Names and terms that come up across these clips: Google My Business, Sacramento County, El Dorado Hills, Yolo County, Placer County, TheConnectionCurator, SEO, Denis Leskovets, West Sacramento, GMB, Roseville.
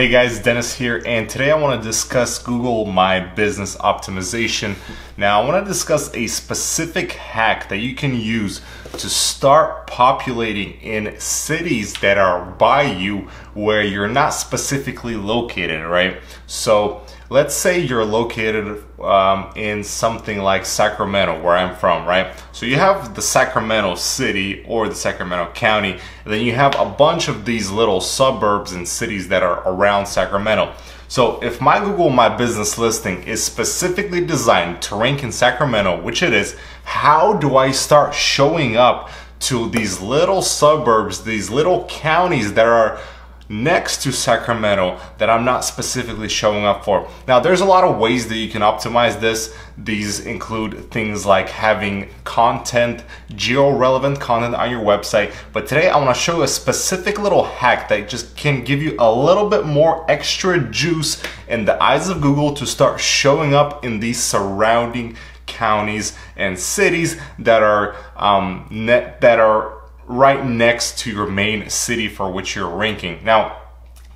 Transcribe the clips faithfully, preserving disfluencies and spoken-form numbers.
Hey guys, Dennis here, and today I want to discuss Google My Business optimization. Now I want to discuss a specific hack that you can use to start populating in cities that are by you where you're not specifically located, right? So let's say you're located um, in something like Sacramento, where I'm from, right? So you have the Sacramento city or the Sacramento County, and then you have a bunch of these little suburbs and cities that are around Sacramento. So if my Google My Business listing is specifically designed to rank in Sacramento, which it is, how do I start showing up to these little suburbs, these little counties that are next to Sacramento that I'm not specifically showing up for? Now, there's a lot of ways that you can optimize this. These include things like having content, geo-relevant content on your website. But today I want to show you a specific little hack that just can give you a little bit more extra juice in the eyes of Google to start showing up in these surrounding counties and cities that are um, net, that are right next to your main city for which you're ranking. Now,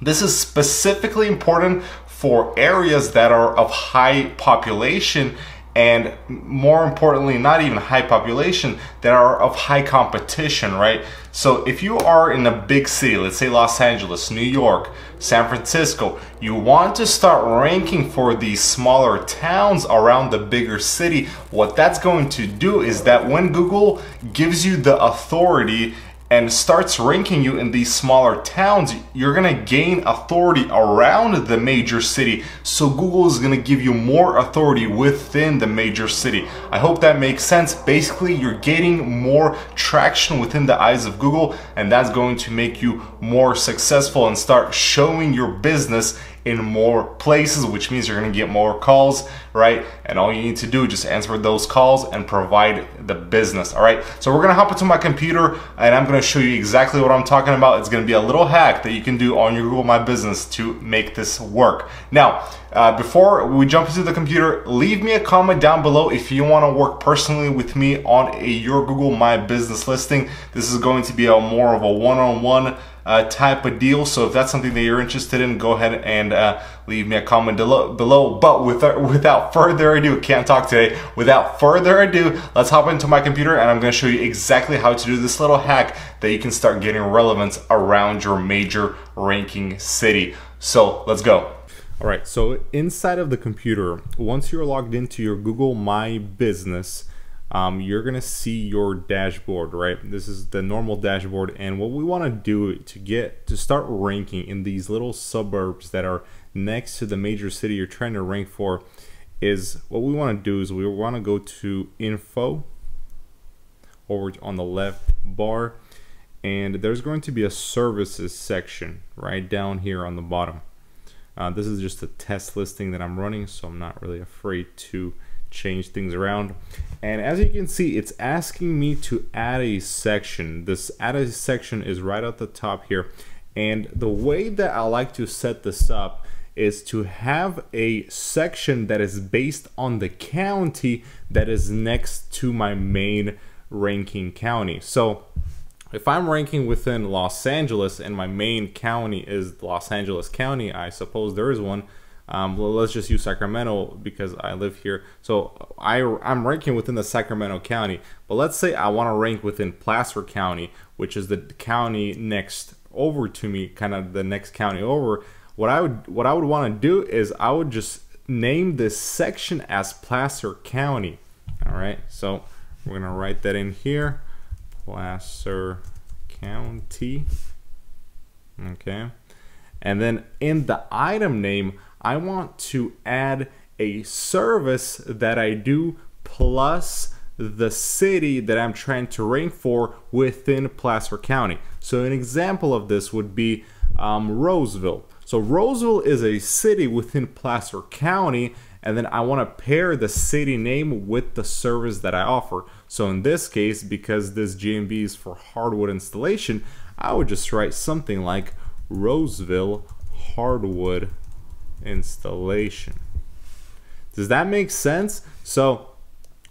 this is specifically important for areas that are of high population, and more importantly, not even high population, that are of high competition, right? So if you are in a big city, let's say Los Angeles, New York, San Francisco, you want to start ranking for these smaller towns around the bigger city. What that's going to do is that when Google gives you the authority and starts ranking you in these smaller towns, you're gonna gain authority around the major city. So Google is gonna give you more authority within the major city. I hope that makes sense. Basically, you're getting more traction within the eyes of Google, and that's going to make you more successful and start showing your business in more places, which means you're gonna get more calls, right? And all you need to do is just answer those calls and provide the business, all right? So we're gonna hop into my computer and I'm gonna show you exactly what I'm talking about. It's gonna be a little hack that you can do on your Google My Business to make this work. Now, uh, before we jump into the computer, leave me a comment down below if you wanna work personally with me on a, your Google My Business listing. This is going to be a more of a one-on-one Uh, type of deal. So if that's something that you're interested in, go ahead and uh, leave me a comment below. But without, without further ado, can't talk today. Without further ado, let's hop into my computer and I'm going to show you exactly how to do this little hack that you can start getting relevance around your major ranking city. So let's go. All right. So inside of the computer, once you're logged into your Google My Business, Um, you're gonna see your dashboard, right? This is the normal dashboard, and what we want to do to get to start ranking in these little suburbs that are next to the major city you're trying to rank for is what we want to do is we want to go to info over on the left bar, and there's going to be a services section right down here on the bottom. Uh, this is just a test listing that I'm running, so I'm not really afraid to change things around. And as you can see, it's asking me to add a section. This add a section is right at the top here, and the way that I like to set this up is to have a section that is based on the county that is next to my main ranking county. So if I'm ranking within Los Angeles and my main county is Los Angeles County, I suppose there is one. Um, well, let's just use Sacramento because I live here. So I, I'm ranking within the Sacramento County, but let's say I want to rank within Placer County, which is the county next over to me, kind of the next county over. What I would, what I would want to do is I would just name this section as Placer County. All right. So we're going to write that in here. Placer County. Okay. And then in the item name, I want to add a service that I do plus the city that I'm trying to rank for within Placer County. So an example of this would be um, Roseville. So Roseville is a city within Placer County, and then I want to pair the city name with the service that I offer. So in this case, because this G M B is for hardwood installation, I would just write something like Roseville Hardwood Installation. Does that make sense? So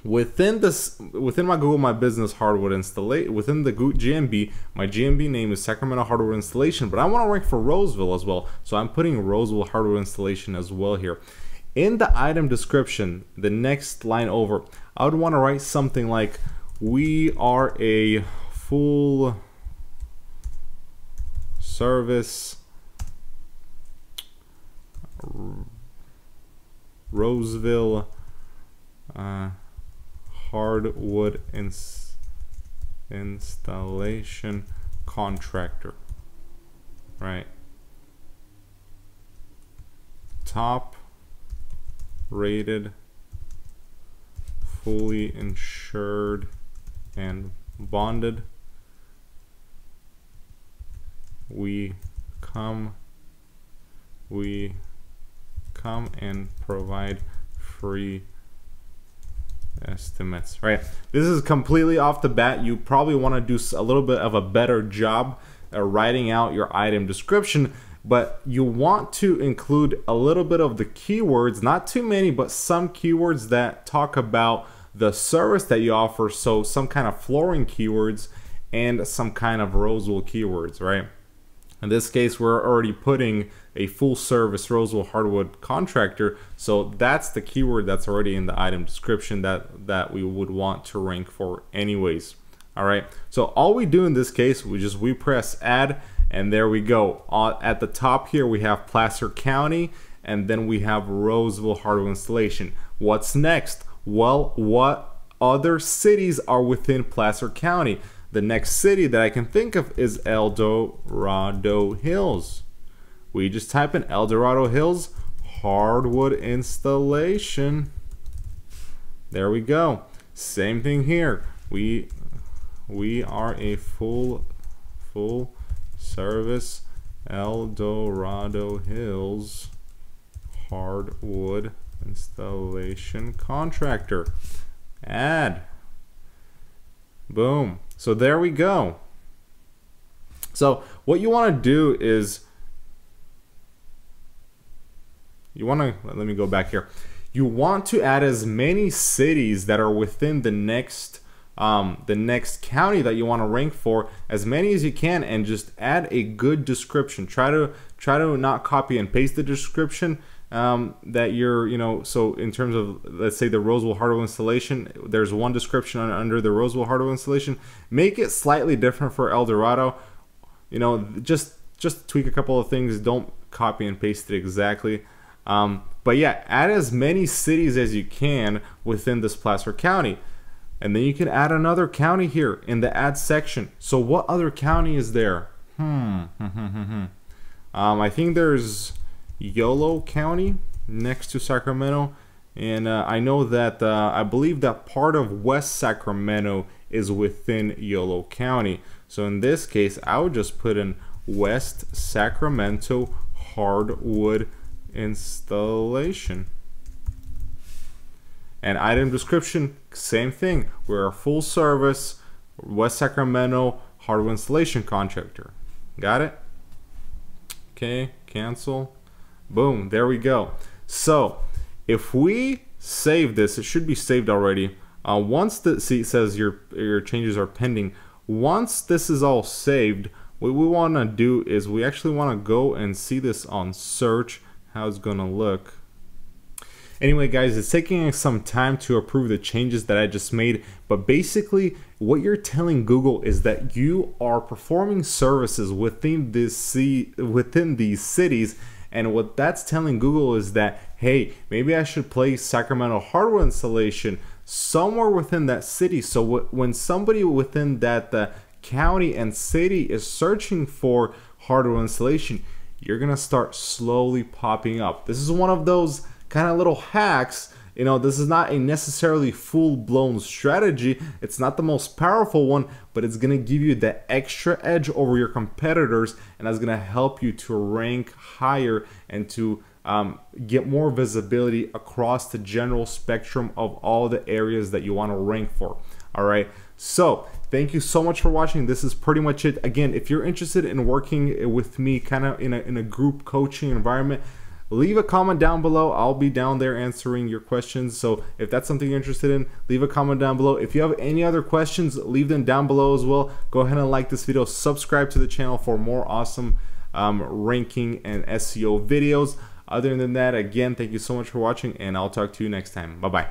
Within this, within my Google My Business hardwood installation, within the G M B, my G M B name is Sacramento Hardwood Installation, but I want to rank for Roseville as well, so I'm putting Roseville Hardwood Installation as well here. In the item description, the next line over, I would want to write something like, we are a full service Roseville uh, hardwood ins installation contractor, right? Top rated, fully insured and bonded. We come, we come and provide free estimates, right? This is completely off the bat. You probably want to do a little bit of a better job uh, writing out your item description, but you want to include a little bit of the keywords, not too many, but some keywords that talk about the service that you offer. So some kind of flooring keywords and some kind of Roseville keywords, right? In this case, we're already putting a full service Roseville hardwood contractor. So that's the keyword that's already in the item description that, that we would want to rank for anyways. All right. So all we do in this case, we just, we press add and there we go. Uh, at the top here, we have Placer County and then we have Roseville hardwood installation. What's next? Well, what other cities are within Placer County? The next city that I can think of is El Dorado Hills. We just type in El Dorado Hills hardwood installation. There we go. Same thing here. We we are a full full service El Dorado Hills hardwood installation contractor. Add. Boom. So there we go. So what you want to do is you want to, let me go back here. You want to add as many cities that are within the next, um, the next county that you want to rank for, as many as you can, and just add a good description. Try to, try to not copy and paste the description um, that you're, you know, so in terms of, let's say the Roseville hardwood installation, there's one description on, under the Roseville hardwood installation. Make it slightly different for El Dorado. You know, just, just tweak a couple of things. Don't copy and paste it exactly. Um, but yeah, add as many cities as you can within this Placer County. And then you can add another county here in the add section. So what other county is there? Hmm. um, I think there's Yolo County next to Sacramento. And uh, I know that, uh, I believe that part of West Sacramento is within Yolo County. So in this case, I would just put in West Sacramento hardwood installation. And item description, same thing. We're a full service West Sacramento hardwood installation contractor. Got it? Okay, cancel. Boom, there we go. So if we save this, it should be saved already. Uh, once the, see, it says your, your changes are pending. Once this is all saved, what we want to do is we actually want to go and see this on search, how it's gonna look. Anyway, guys, it's taking some time to approve the changes that I just made, but basically what you're telling Google is that you are performing services within this within these cities, and what that's telling Google is that, hey, maybe I should place Sacramento hardwood installation somewhere within that city. So when somebody within that the county and city is searching for hardwood installation, you're gonna start slowly popping up. This is one of those kind of little hacks. You know, this is not a necessarily full-blown strategy. It's not the most powerful one, but it's gonna give you the extra edge over your competitors, and that's gonna help you to rank higher and to um, get more visibility across the general spectrum of all the areas that you wanna rank for. All right, so thank you so much for watching. This is pretty much it. Again, if you're interested in working with me kind of in a, in a group coaching environment, leave a comment down below. I'll be down there answering your questions. So if that's something you're interested in, leave a comment down below. If you have any other questions, leave them down below as well. Go ahead and like this video, subscribe to the channel for more awesome um, ranking and S E O videos. Other than that, again, thank you so much for watching, and I'll talk to you next time. Bye-bye.